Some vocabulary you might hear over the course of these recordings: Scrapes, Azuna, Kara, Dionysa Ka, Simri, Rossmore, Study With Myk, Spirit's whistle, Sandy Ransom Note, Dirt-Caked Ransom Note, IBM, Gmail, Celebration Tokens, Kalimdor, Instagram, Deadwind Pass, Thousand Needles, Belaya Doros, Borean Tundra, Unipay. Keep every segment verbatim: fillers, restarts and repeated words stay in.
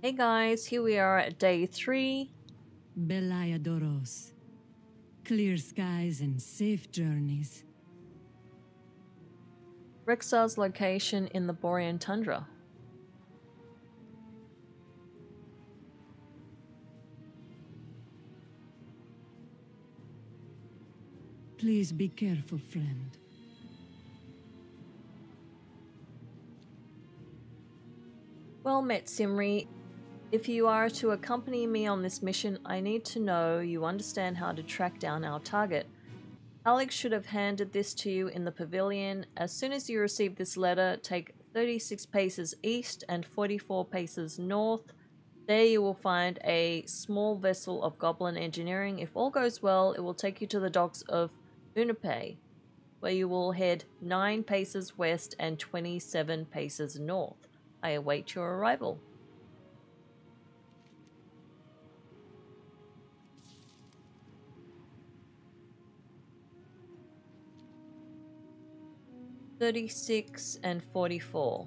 Hey guys, here we are at day three. Belaya Doros. Clear skies and safe journeys. Rexar's location in the Borean Tundra. Please be careful, friend. Well met, Simri. If you are to accompany me on this mission, I need to know you understand how to track down our target. Alex should have handed this to you in the pavilion. As soon as you receive this letter, take thirty-six paces east and forty-four paces north. There you will find a small vessel of Goblin Engineering. If all goes well, it will take you to the docks of Unipay, where you will head nine paces west and twenty-seven paces north. I await your arrival. thirty-six and forty-four.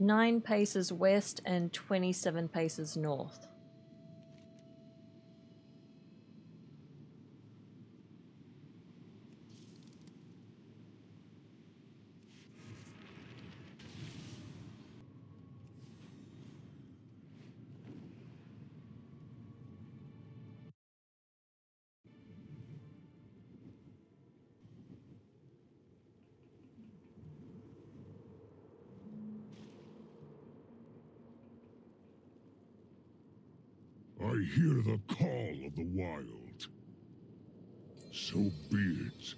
Nine paces west and twenty-seven paces north. I hear the call of the wild. So be it.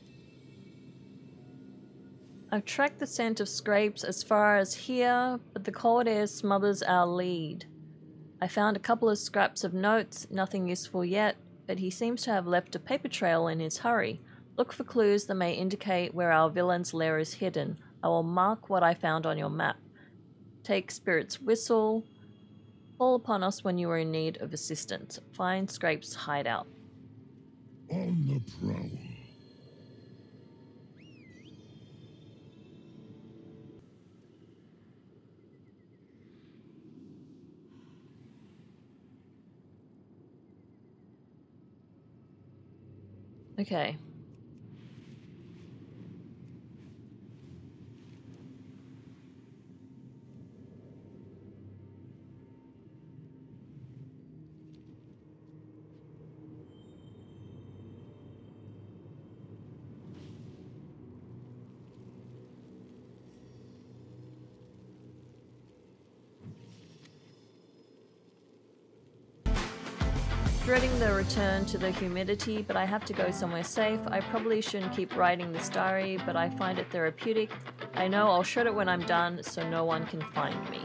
I've tracked the scent of Scrapes as far as here, but the cold air smothers our lead. I found a couple of scraps of notes, nothing useful yet, but he seems to have left a paper trail in his hurry. Look for clues that may indicate where our villain's lair is hidden. I will mark what I found on your map. Take Spirit's whistle. Call upon us when you are in need of assistance. Find Scrapes' hideout. On the prowl. Okay. Dreading the return to the humidity, but I have to go somewhere safe. I probably shouldn't keep writing this diary, but I find it therapeutic. I know I'll shut it when I'm done, so no one can find me.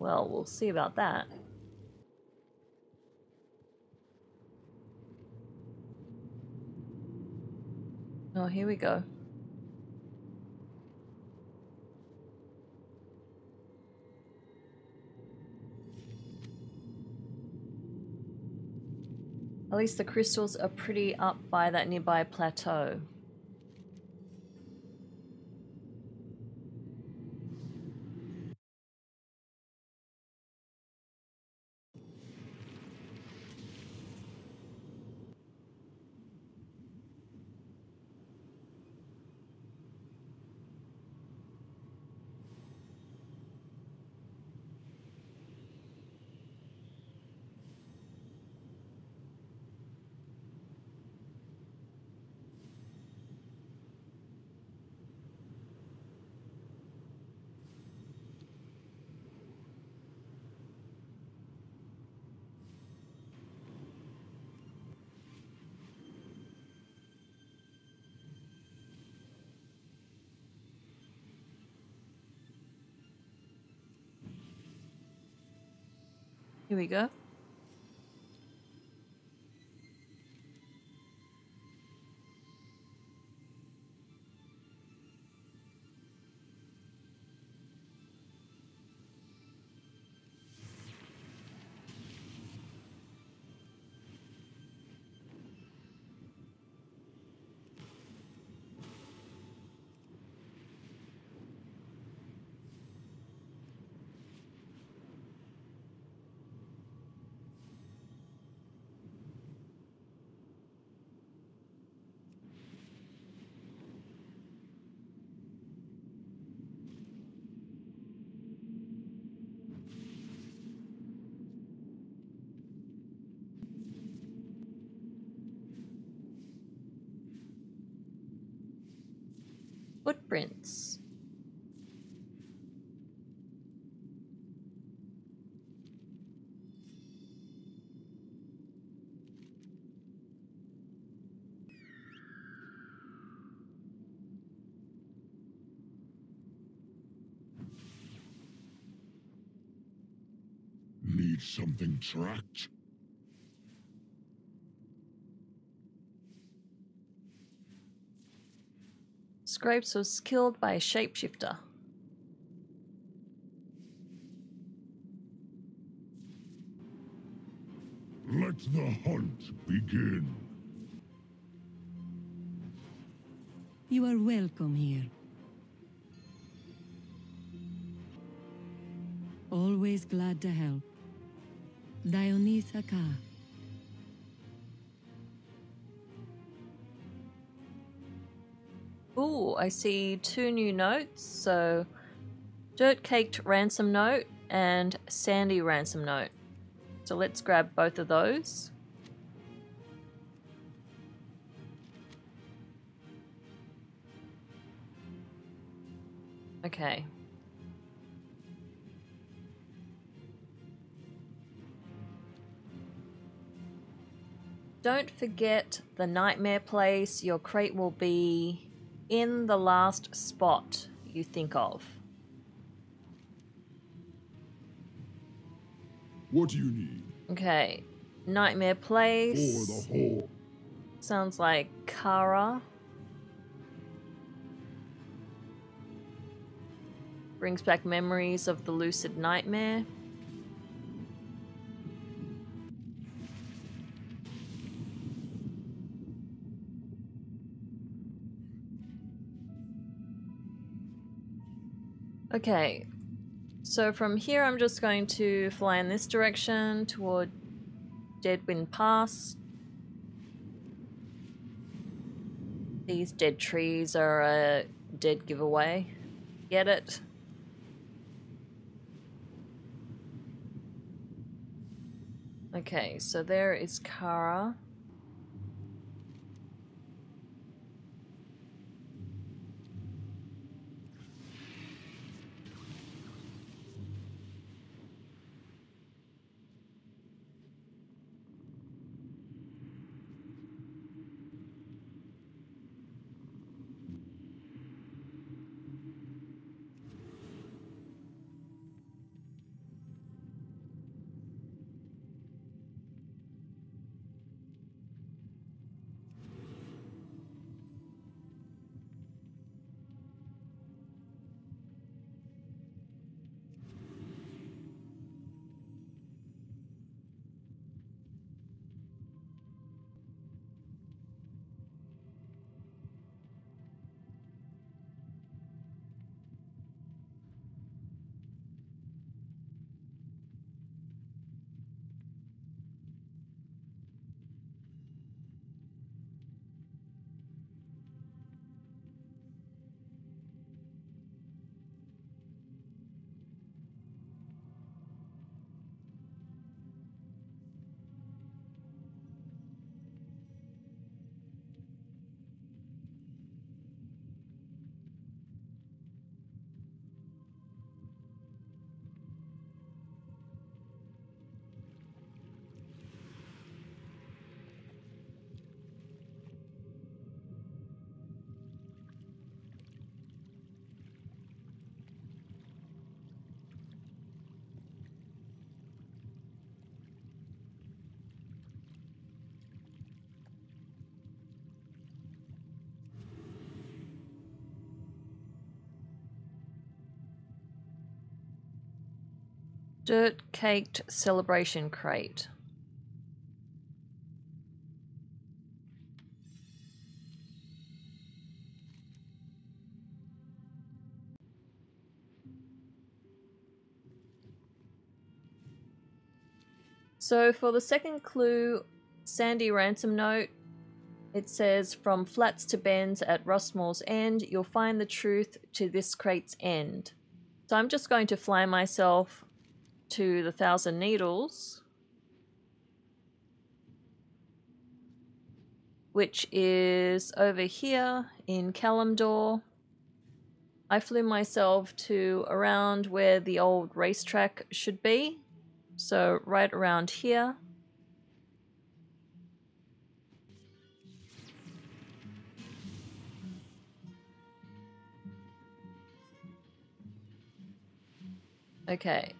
Well, we'll see about that. Oh, here we go. At least the crystals are pretty up by that nearby plateau. Here we go. Footprints. Need something tracked? Scrapes was killed by a shapeshifter. Let the hunt begin. You are welcome here. Always glad to help. Dionysa Ka. Ooh, I see two new notes, so Dirt-Caked Ransom Note and Sandy Ransom Note. So let's grab both of those. Okay. Don't forget the nightmare place. Your crate will be in the last spot you think of. What do you need? Okay. Nightmare Place. For the whore. Sounds like Kara. Brings back memories of the lucid nightmare. Okay, so from here I'm just going to fly in this direction toward Deadwind Pass. These dead trees are a dead giveaway. Get it? Okay, so there is Kara. Dirt-Caked Celebration Crate. So for the second clue, Sandy Ransom Note, it says, from flats to bends at Rossmore's end, you'll find the truth to this crate's end. So I'm just going to fly myself to the Thousand Needles, which is over here in Kalimdor. I flew myself to around where the old racetrack should be, so right around here. Okay.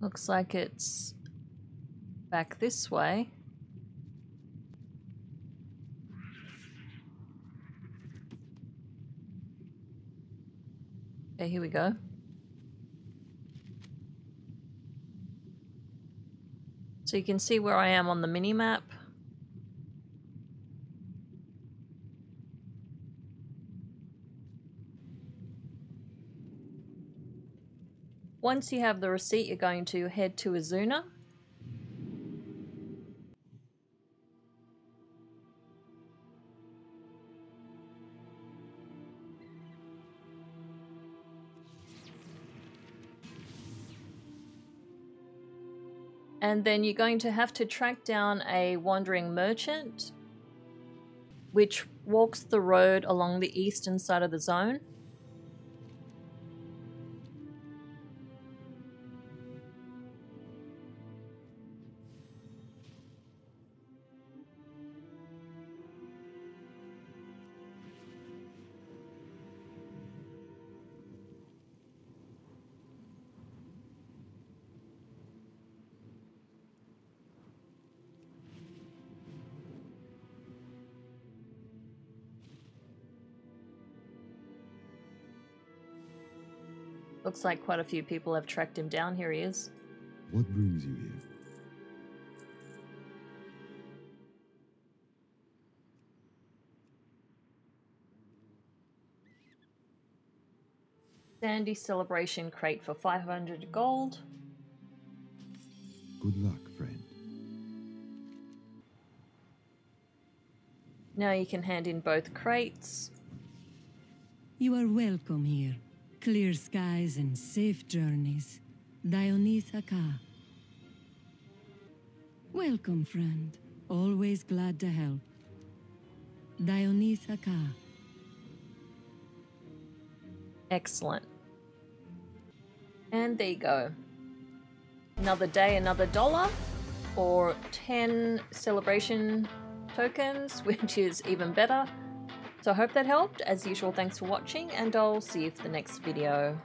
Looks like it's back this way. Okay, here we go. So you can see where I am on the mini map. Once you have the receipt, you're going to head to Azuna. And then you're going to have to track down a wandering merchant, which walks the road along the eastern side of the zone. Looks like quite a few people have tracked him down. Here he is. What brings you here? Sandy Celebration Crate for five hundred gold. Good luck, friend. Now you can hand in both crates. You are welcome here. Clear skies and safe journeys. Dionysa Ka. Welcome, friend. Always glad to help. Dionysa Ka. Excellent. And there you go. Another day, another dollar, or ten celebration tokens, which is even better. So I hope that helped. As usual, thanks for watching, and I'll see you for the next video.